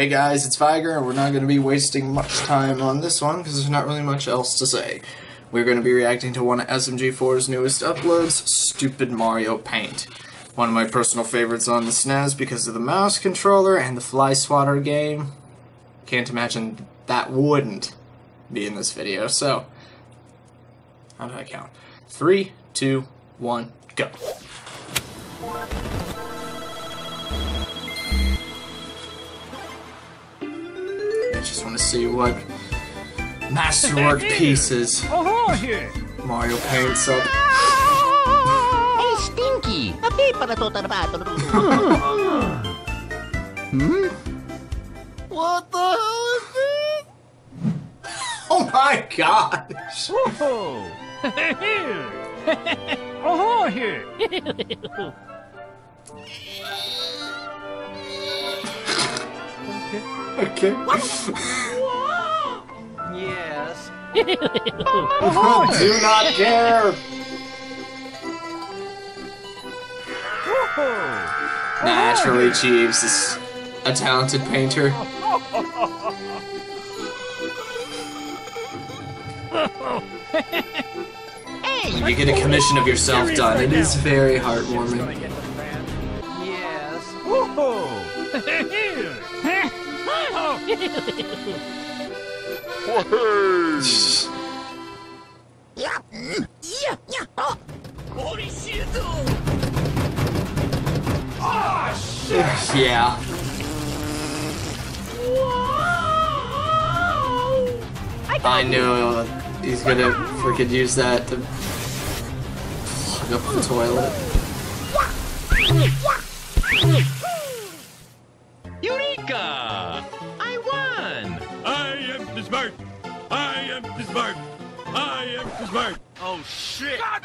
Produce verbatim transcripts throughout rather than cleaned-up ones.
Hey guys, it's Viger, and we're not going to be wasting much time on this one because there's not really much else to say. We're going to be reacting to one of S M G four's newest uploads, Stupid Mario Paint. One of my personal favorites on the S N E S because of the mouse controller and the fly swatter game. Can't imagine that wouldn't be in this video, so... how did I count? Three, two, one, go! I just want to see what masterwork pieces Mario paints up. Hey, Stinky! A paper I thought about. Hmm? What the hell is this? Oh my gosh! Whoa! Oh here! Okay. Yes. Oh, do not care. Naturally, Jeeves is a talented painter. When you get a commission of yourself done, it is very heartwarming. Yes. Woohoo! Yeah. I know he's gonna freaking use that to plug up the toilet. Eureka! I won! I am the smart! I am the smart! I am the smart! Oh shit! God.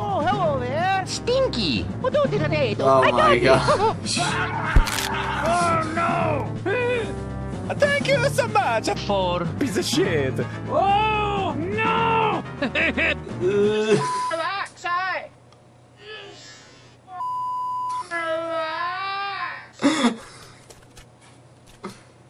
Oh, hello there! Stinky! What do you today? Oh I my god! Oh no! Thank you so much for piece of shit! Oh no! Relax, I! Oh!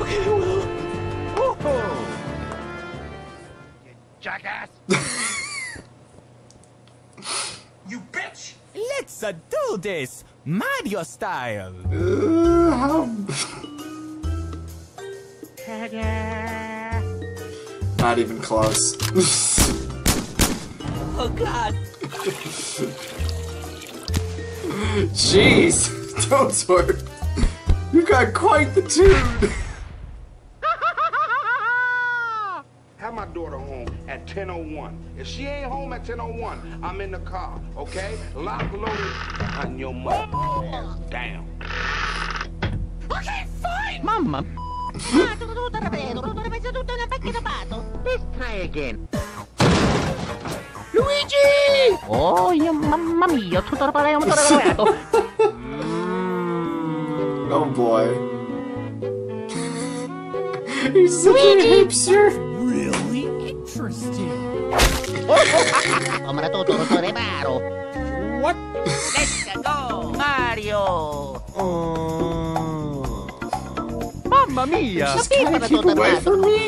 well. Whoa! You jackass! You bitch! Let's uh, do this Mario style. Uh, how... Not even close. Oh god. Jeez, don't swear. You got quite the tune. Have my daughter home at ten oh one. If she ain't home at ten oh one, I'm in the car, okay? Lock, loaded, and your mother ass down. Okay, fine! Mama. Let's try again. Luigi! Oh, yeah, mamma mia. Oh, boy. He's such a hipster. Really interesting. What? Let's go, Mario. Oh. Mamma mia! Just keep it away from me.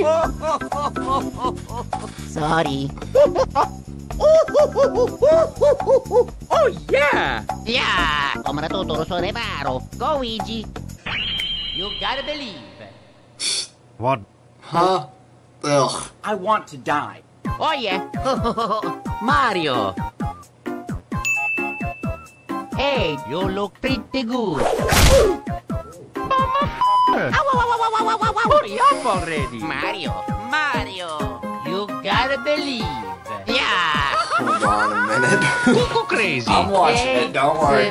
Sorry. Oh yeah! Yeah! Go, Luigi. You gotta believe. What? Huh? Ugh. I want to die. Oh yeah. Mario. Hey, you look pretty good. Hurry up already. Mario. Mario. You gotta believe. Yeah. Hold on a minute. Go crazy. I'm watching hey, it, don't worry.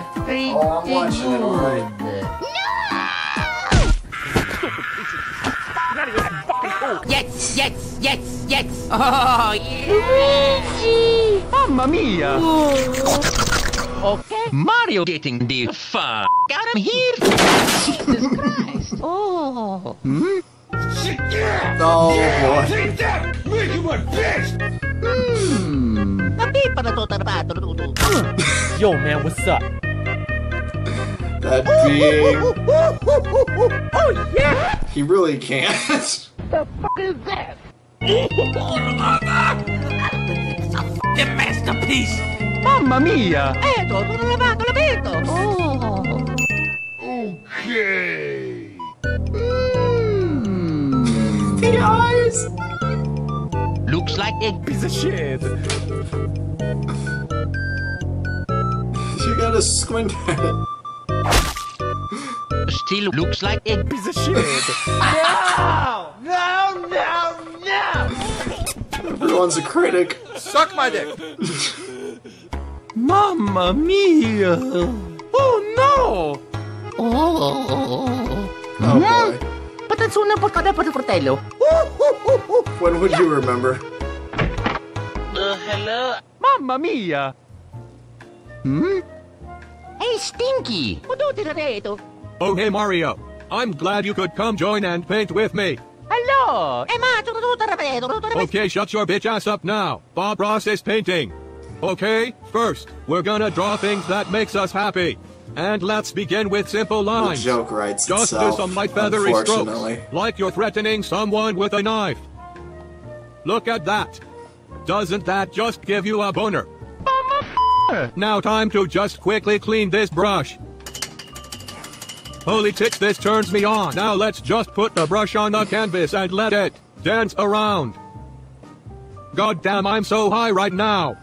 Oh, I'm watching good. It already. No! Oh. Yes, yes, yes, yes. Oh, yes. Mamma mia. Oh. Okay. Mario getting the f*** out of here. Jesus Christ. Oh. Hmm? Oh, boy. Take that. Make him a bitch. Mm. Yo, man, what's up? That big... Oh, yeah! He really can't. The fuck is that? It's a fucking masterpiece! Mamma mia! Oh. Okay... Mm. The eyes! Looks like a piece of shit. You gotta squint at it. Still looks like a piece of shit. No! No, no, no! Everyone's a critic. Suck my dick. Mamma mia! Oh no! Oh, oh boy. When would you remember? Uh, hello? Mamma mia! Hmm? Hey, Stinky! Oh, hey, Mario. I'm glad you could come join and paint with me. Hello! Okay, shut your bitch ass up now. Bob Ross is painting. Okay, first, we're gonna draw things that makes us happy. And let's begin with simple lines. The joke writes just itself, do some light feathery strokes, like you're threatening someone with a knife. Look at that. Doesn't that just give you a boner? Now time to just quickly clean this brush. Holy tits, this turns me on. Now let's just put the brush on the canvas and let it dance around. God damn, I'm so high right now.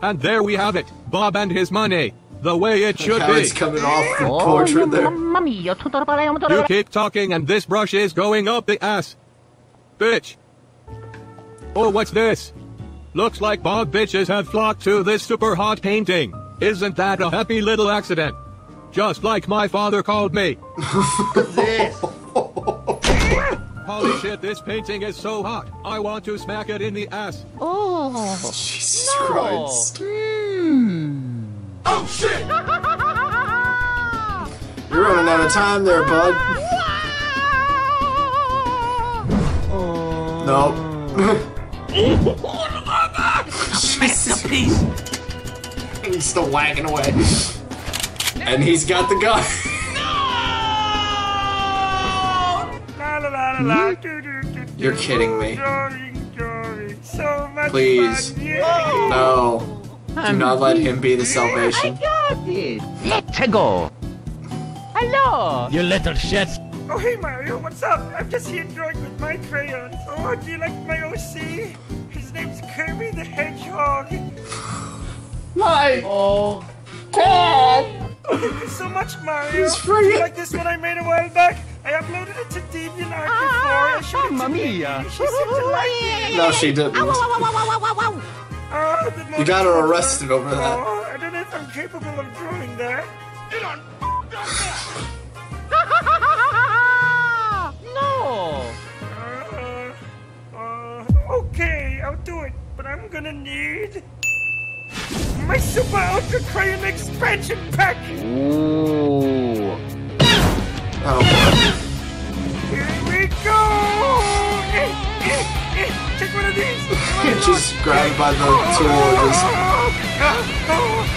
And there we have it, Bob and his money. The way it should be. It's coming off the portrait there. You keep talking and this brush is going up the ass. Bitch. Oh, what's this? Looks like Bob bitches have flocked to this super hot painting. Isn't that a happy little accident? Just like my father called me. What's this? Holy shit, this painting is so hot. I want to smack it in the ass. Oh, Jesus no. Christ. Mm. Oh, shit! You're running out of time there, bud. Oh. Nope. Masterpiece! He's still wagging away. And he's got the gun. No! You're kidding me. Please. No. Do not let him be the salvation. I got it! Let's go! Hello! You little shit! Oh, hey Mario, what's up? I'm just here drawing with my crayons. Oh, do you like my O C? His name's Kirby the Hedgehog. My oh God! Thank you so much, Mario. Do you like this one I made a while back? I uploaded it to DeviantArt ah, before. I Mamma mia! She seemed to like it. No, she didn't. Ow, ow, ow, ow, ow, ow, ow. Uh, you got her arrested over that. Oh, I don't know if I'm capable of drawing that. Get on! No! Uh, uh, okay, I'll do it, but I'm gonna need my Super Ultra Crayon Expansion Pack! Ooh. Oh, boy. Here we go! Eh, eh, eh. Take one of these! Just grabbed by the tool and just... Oh,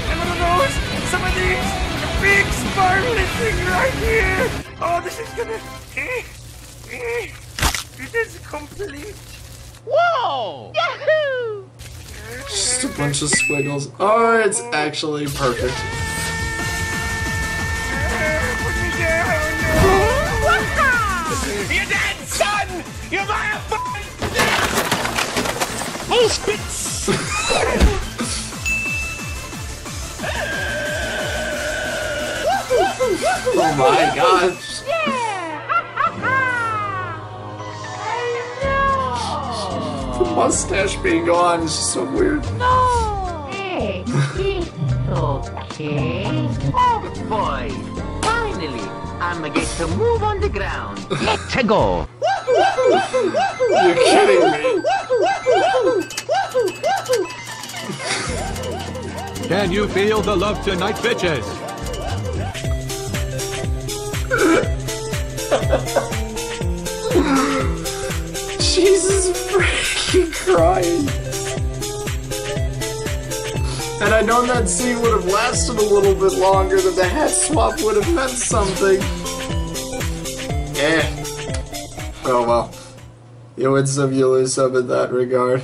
another nose! Some of these! A big spiraling thing right here! Oh, this is gonna... Eh. It is complete. Whoa! Yahoo! Just a bunch of squiggles. Oh, it's actually perfect. You're dead, son! You're my f***ing Oh, Spitz! Oh my God! Mustache being gone is just so weird. No! Hey, okay. Oh boy! Finally, I'm gonna get to move on the ground. Let's go! You're kidding me. Can you feel the love tonight, bitches? Jesus freaking Christ. And I know that scene would have lasted a little bit longer, that the hat swap would have meant something. Eh. Oh well. You win some, you lose some in that regard.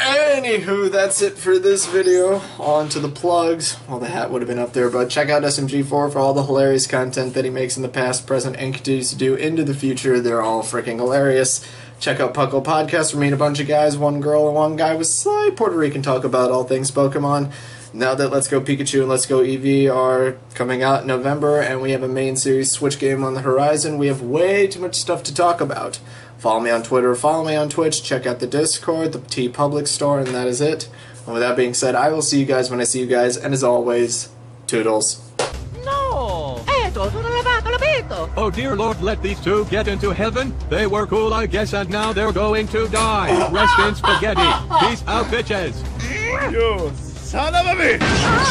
Anywho, that's it for this video. On to the plugs. Well, the hat would have been up there, but check out S M G four for all the hilarious content that he makes in the past, present, and continues to do into the future. They're all freaking hilarious. Check out P U C L Podcast, where me and a bunch of guys, one girl and one guy with slight Puerto Rican, talk about all things Pokemon. Now that Let's Go Pikachu and Let's Go Eevee are coming out in November, and we have a main series Switch game on the horizon, we have way too much stuff to talk about. Follow me on Twitter, follow me on Twitch, check out the Discord, the TeePublic store, and that is it. And with that being said, I will see you guys when I see you guys, and as always, toodles. No! Oh dear Lord, let these two get into heaven? They were cool, I guess, and now they're going to die. Rest in spaghetti. Peace out, bitches. You son of a bitch!